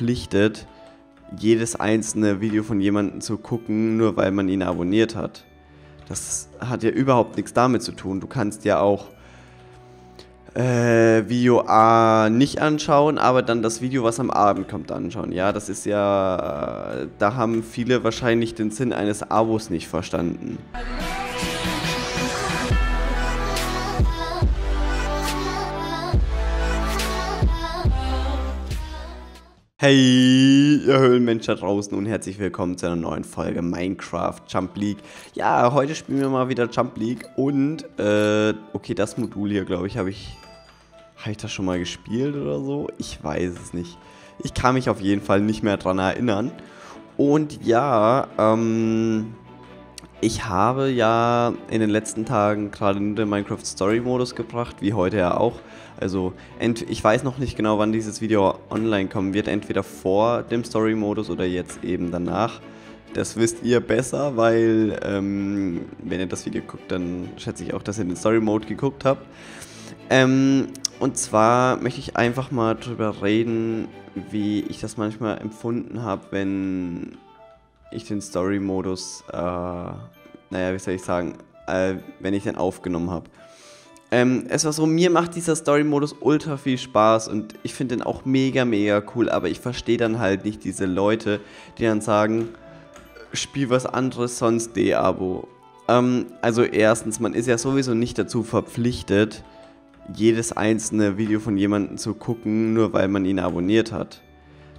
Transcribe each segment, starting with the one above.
verpflichtet, jedes einzelne Video von jemandem zu gucken, nur weil man ihn abonniert hat. Das hat ja überhaupt nichts damit zu tun. Du kannst ja auch Video A nicht anschauen, aber dann das Video, was am Abend kommt, anschauen. Ja, das ist ja... Da haben viele wahrscheinlich den Sinn eines Abos nicht verstanden. Hey, ihr Höhlenmensch da draußen und herzlich willkommen zu einer neuen Folge Minecraft Jump League. Ja, heute spielen wir mal wieder Jump League und, okay, das Modul hier, glaube ich, habe ich das schon mal gespielt oder so? Ich weiß es nicht. Ich kann mich auf jeden Fall nicht mehr dran erinnern. Und ja, ich habe ja in den letzten Tagen gerade nur den Minecraft Story Modus gebracht, wie heute ja auch. Also ich weiß noch nicht genau, wann dieses Video online kommen wird, entweder vor dem Story Modus oder jetzt eben danach. Das wisst ihr besser, weil wenn ihr das Video guckt, dann schätze ich auch, dass ihr den Story Mode geguckt habt. Und zwar möchte ich einfach mal drüber reden, wie ich das manchmal empfunden habe, wenn ich den Story-Modus, naja, wie soll ich sagen, wenn ich den aufgenommen habe. Es war so, mir macht dieser Story-Modus ultra viel Spaß und ich finde den auch mega, mega cool, aber ich verstehe dann halt nicht diese Leute, die dann sagen, spiel was anderes, sonst de-Abo. Also erstens, man ist ja sowieso nicht dazu verpflichtet, jedes einzelne Video von jemandem zu gucken, nur weil man ihn abonniert hat.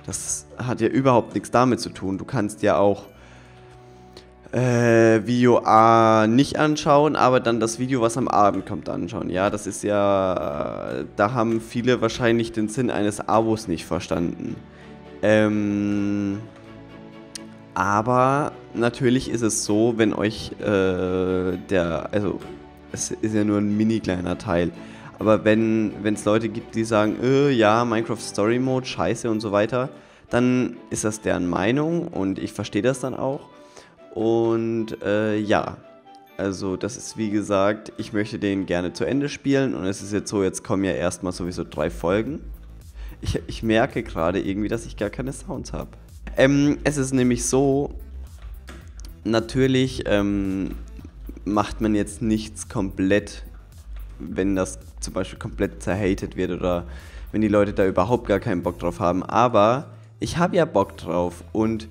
Das hat ja überhaupt nichts damit zu tun. Du kannst ja auch Video A nicht anschauen, aber dann das Video, was am Abend kommt, anschauen. Ja, das ist ja... Da haben viele wahrscheinlich den Sinn eines Abos nicht verstanden. Aber natürlich ist es so, wenn euch Also, es ist ja nur ein mini-kleiner Teil. Aber wenn es Leute gibt, die sagen, ja, Minecraft Story Mode, scheiße und so weiter, dann ist das deren Meinung und ich verstehe das dann auch. Und ja, also das ist, wie gesagt, ich möchte den gerne zu Ende spielen und es ist jetzt so, jetzt kommen ja erstmal sowieso 3 Folgen. Ich merke gerade irgendwie, dass ich gar keine Sounds habe. Es ist nämlich so, natürlich macht man jetzt nichts komplett, wenn das zum Beispiel komplett zerhatet wird oder wenn die Leute da überhaupt gar keinen Bock drauf haben. Aber ich habe ja Bock drauf und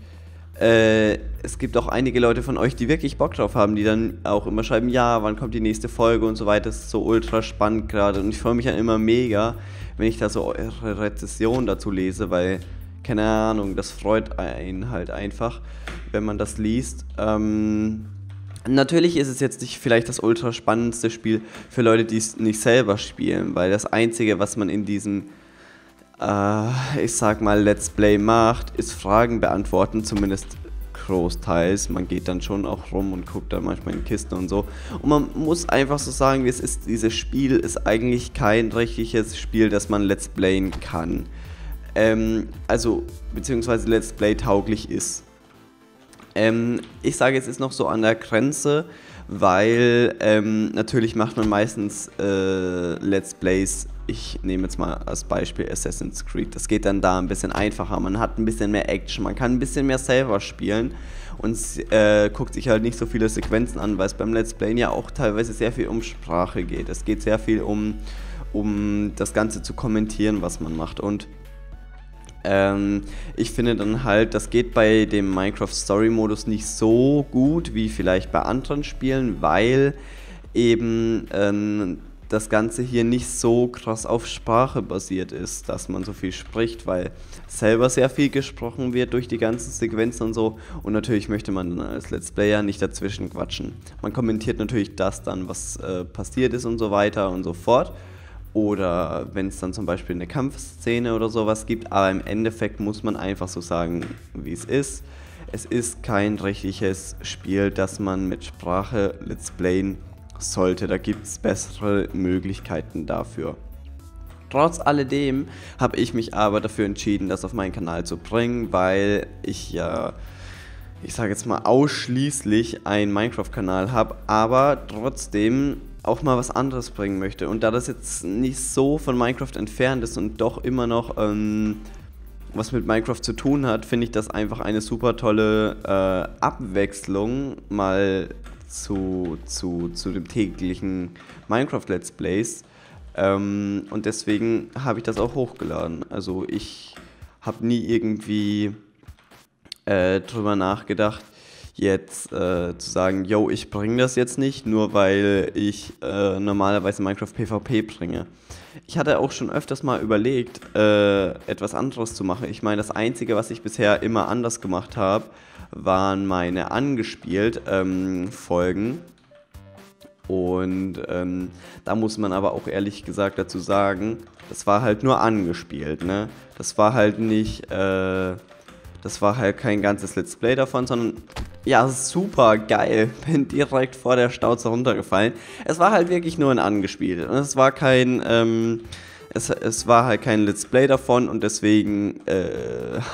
es gibt auch einige Leute von euch, die wirklich Bock drauf haben, die dann auch immer schreiben, ja, wann kommt die nächste Folge und so weiter. Das ist so ultra spannend gerade und ich freue mich dann immer mega, wenn ich da so eure Rezession dazu lese, weil, keine Ahnung, das freut einen halt einfach, wenn man das liest. Natürlich ist es jetzt nicht vielleicht das ultra spannendste Spiel für Leute, die es nicht selber spielen, weil das Einzige, was man in diesem, ich sag mal, Let's Play macht, ist Fragen beantworten, zumindest großteils. Man geht dann schon auch rum und guckt dann manchmal in Kisten und so. Und man muss einfach so sagen, wie es ist, dieses Spiel ist eigentlich kein richtiges Spiel, das man Let's Playen kann. Also, beziehungsweise Let's Play tauglich ist. Ich sage, es ist noch so an der Grenze, weil natürlich macht man meistens Let's Plays, ich nehme jetzt mal als Beispiel Assassin's Creed, das geht dann da ein bisschen einfacher, man hat ein bisschen mehr Action, man kann ein bisschen mehr selber spielen und guckt sich halt nicht so viele Sequenzen an, weil es beim Let's Playen ja auch teilweise sehr viel um Sprache geht, es geht sehr viel um das Ganze zu kommentieren, was man macht und ich finde dann halt, das geht bei dem Minecraft Story Modus nicht so gut wie vielleicht bei anderen Spielen, weil eben das Ganze hier nicht so krass auf Sprache basiert ist, dass man so viel spricht, weil selber sehr viel gesprochen wird durch die ganzen Sequenzen und so und natürlich möchte man dann als Let's Player nicht dazwischen quatschen. Man kommentiert natürlich das dann, was passiert ist und so weiter und so fort. Oder wenn es dann zum Beispiel eine Kampfszene oder sowas gibt, aber im Endeffekt muss man einfach so sagen, wie es ist. Es ist kein richtiges Spiel, das man mit Sprache Let's Playen sollte. Da gibt es bessere Möglichkeiten dafür. Trotz alledem habe ich mich aber dafür entschieden, das auf meinen Kanal zu bringen, weil ich ja... ich sage jetzt mal ausschließlich einen Minecraft-Kanal habe, aber trotzdem auch mal was anderes bringen möchte. Und da das jetzt nicht so von Minecraft entfernt ist und doch immer noch was mit Minecraft zu tun hat, finde ich das einfach eine super tolle Abwechslung mal zu dem täglichen Minecraft Let's Plays. Und deswegen habe ich das auch hochgeladen. Also ich habe nie irgendwie drüber nachgedacht, jetzt zu sagen, yo, ich bringe das jetzt nicht, nur weil ich normalerweise Minecraft PvP bringe. Ich hatte auch schon öfters mal überlegt, etwas anderes zu machen. Ich meine, das Einzige, was ich bisher immer anders gemacht habe, waren meine angespielt Folgen. Und da muss man aber auch ehrlich gesagt dazu sagen, das war halt nur angespielt, ne? Das war halt nicht... das war halt kein ganzes Let's Play davon, sondern, ja, super geil, bin direkt vor der Stauze runtergefallen. Es war halt wirklich nur ein angespielt und es war kein, es war halt kein Let's Play davon und deswegen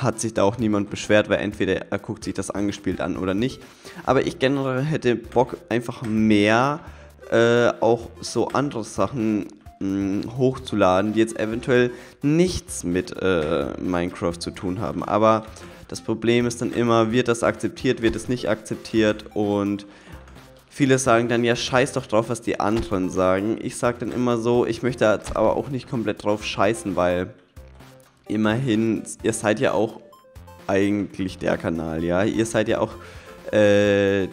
hat sich da auch niemand beschwert, weil entweder er guckt sich das angespielt an oder nicht. Aber ich generell hätte Bock, einfach mehr auch so andere Sachen hochzuladen, die jetzt eventuell nichts mit Minecraft zu tun haben, aber das Problem ist dann immer, wird das akzeptiert, wird es nicht akzeptiert und viele sagen dann, ja scheiß doch drauf, was die anderen sagen. Ich sage dann immer so, ich möchte jetzt aber auch nicht komplett drauf scheißen, weil immerhin, ihr seid ja auch eigentlich der Kanal, ja, ihr seid ja auch der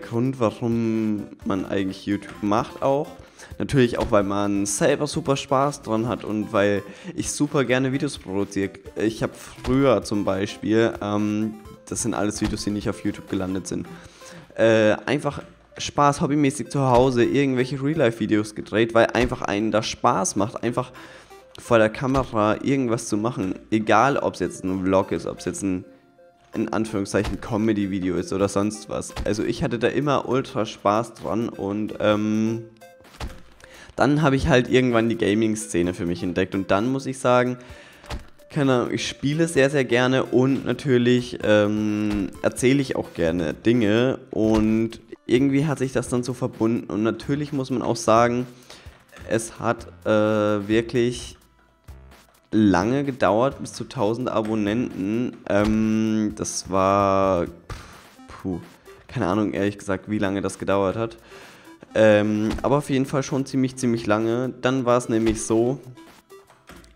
Grund, warum man eigentlich YouTube macht auch. Natürlich auch, weil man selber super Spaß dran hat und weil ich super gerne Videos produziere. Ich habe früher zum Beispiel, das sind alles Videos, die nicht auf YouTube gelandet sind, einfach Spaß hobbymäßig zu Hause irgendwelche Real-Life-Videos gedreht, weil einfach einen das Spaß macht, einfach vor der Kamera irgendwas zu machen. Egal, ob es jetzt ein Vlog ist, ob es jetzt ein, in Anführungszeichen, Comedy-Video ist oder sonst was. Also ich hatte da immer ultra Spaß dran und, dann habe ich halt irgendwann die Gaming-Szene für mich entdeckt und dann muss ich sagen, keine Ahnung, ich spiele sehr, sehr gerne und natürlich erzähle ich auch gerne Dinge und irgendwie hat sich das dann so verbunden und natürlich muss man auch sagen, es hat wirklich lange gedauert, bis zu 1000 Abonnenten, das war, keine Ahnung ehrlich gesagt, wie lange das gedauert hat. Aber auf jeden Fall schon ziemlich lange. Dann war es nämlich so,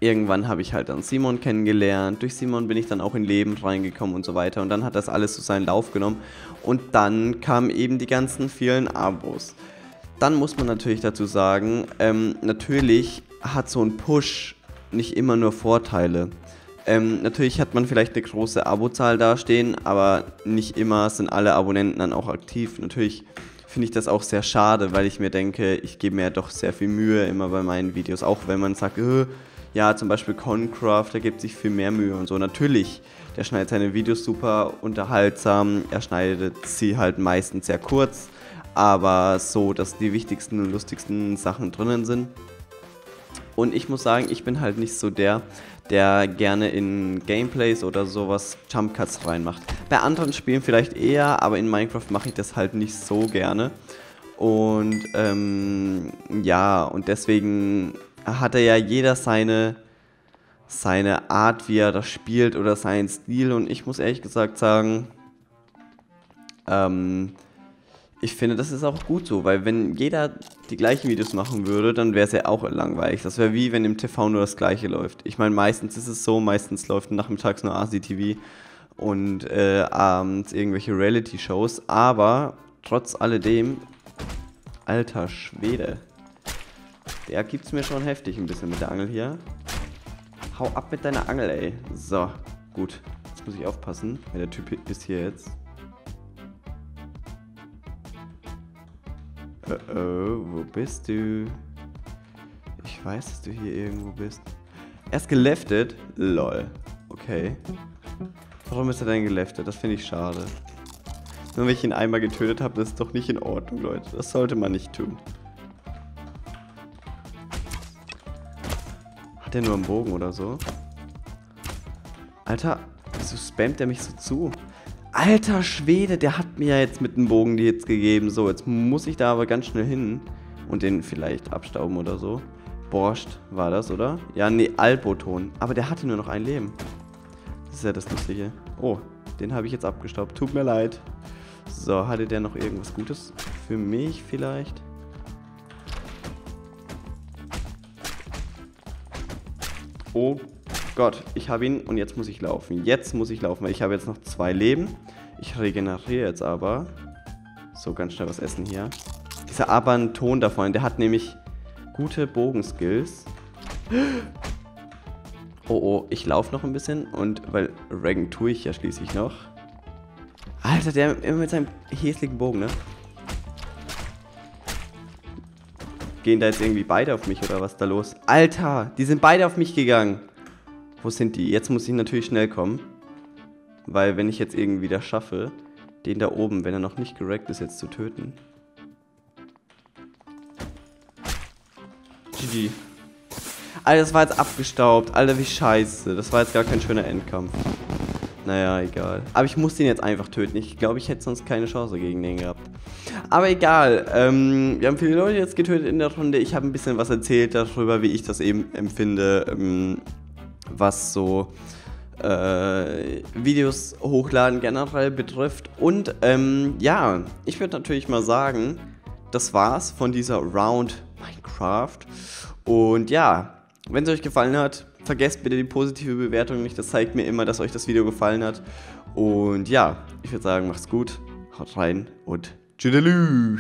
irgendwann habe ich halt dann Simon kennengelernt. Durch Simon bin ich dann auch in Leben reingekommen und so weiter. Und dann hat das alles so seinen Lauf genommen. Und dann kamen eben die ganzen vielen Abos. Dann muss man natürlich dazu sagen, natürlich hat so ein Push nicht immer nur Vorteile. Natürlich hat man vielleicht eine große Abozahl dastehen, aber nicht immer sind alle Abonnenten dann auch aktiv. Natürlich finde ich das auch sehr schade, weil ich mir denke, ich gebe mir ja doch sehr viel Mühe immer bei meinen Videos, auch wenn man sagt, ja, zum Beispiel ConCraft, da gibt sich viel mehr Mühe und so. Natürlich, der schneidet seine Videos super unterhaltsam, er schneidet sie halt meistens sehr kurz, aber so, dass die wichtigsten und lustigsten Sachen drinnen sind. Und ich muss sagen, ich bin halt nicht so der, der gerne in Gameplays oder sowas Jumpcuts reinmacht. Bei anderen Spielen vielleicht eher, aber in Minecraft mache ich das halt nicht so gerne. Und ja, und deswegen hat ja jeder seine Art, wie er das spielt oder seinen Stil. Und ich muss ehrlich gesagt sagen, ich finde, das ist auch gut so, weil wenn jeder die gleichen Videos machen würde, dann wäre es ja auch langweilig. Das wäre wie, wenn im TV nur das Gleiche läuft. Ich meine, meistens ist es so, meistens läuft nachmittags nur ASI-TV und abends irgendwelche Reality-Shows. Aber trotz alledem, alter Schwede, der gibt's mir schon heftig ein bisschen mit der Angel hier. Hau ab mit deiner Angel, ey. So, gut, jetzt muss ich aufpassen, weil der Typ ist hier jetzt. Oh, wo bist du? Ich weiß, dass du hier irgendwo bist. Er ist geleftet? Lol. Okay. Warum ist er denn geleftet? Das finde ich schade. Nur wenn ich ihn einmal getötet habe, das ist doch nicht in Ordnung, Leute. Das sollte man nicht tun. Hat er nur einen Bogen oder so? Alter, wieso spammt er mich so zu? Alter Schwede, der hat mir ja jetzt mit dem Bogen die jetzt gegeben. So, jetzt muss ich da aber ganz schnell hin und den vielleicht abstauben oder so. Borscht war das, oder? Ja, nee, Alboton. Aber der hatte nur noch ein Leben. Das ist ja das Lustige. Oh, den habe ich jetzt abgestaubt. Tut mir leid. So, hatte der noch irgendwas Gutes für mich vielleicht? Oh Gott, ich habe ihn und jetzt muss ich laufen. Jetzt muss ich laufen, weil ich habe jetzt noch 2 Leben. Ich regeneriere jetzt aber. So, ganz schnell was essen hier. Dieser Aban-Ton da vorne, der hat nämlich gute Bogenskills. Oh, oh, ich laufe noch ein bisschen und weil Regen tue ich ja schließlich noch. Alter, der immer mit seinem häslichen Bogen, ne? Gehen da jetzt irgendwie beide auf mich oder was ist da los? Alter, die sind beide auf mich gegangen. Wo sind die? Jetzt muss ich natürlich schnell kommen. Weil wenn ich jetzt irgendwie das schaffe, den da oben, wenn er noch nicht geraggt ist, jetzt zu töten. GG. Alter, das war jetzt abgestaubt. Alter, wie scheiße. Das war jetzt gar kein schöner Endkampf. Naja, egal. Aber ich muss den jetzt einfach töten. Ich glaube, ich hätte sonst keine Chance gegen den gehabt. Aber egal. Wir haben viele Leute jetzt getötet in der Runde. Ich habe ein bisschen was erzählt darüber, wie ich das eben empfinde, was so Videos hochladen generell betrifft. Und ja, ich würde natürlich mal sagen, das war's von dieser Round Minecraft. Und ja, wenn es euch gefallen hat, vergesst bitte die positive Bewertung nicht, das zeigt mir immer, dass euch das Video gefallen hat. Und ja, ich würde sagen, macht's gut, haut rein und tschüdelü.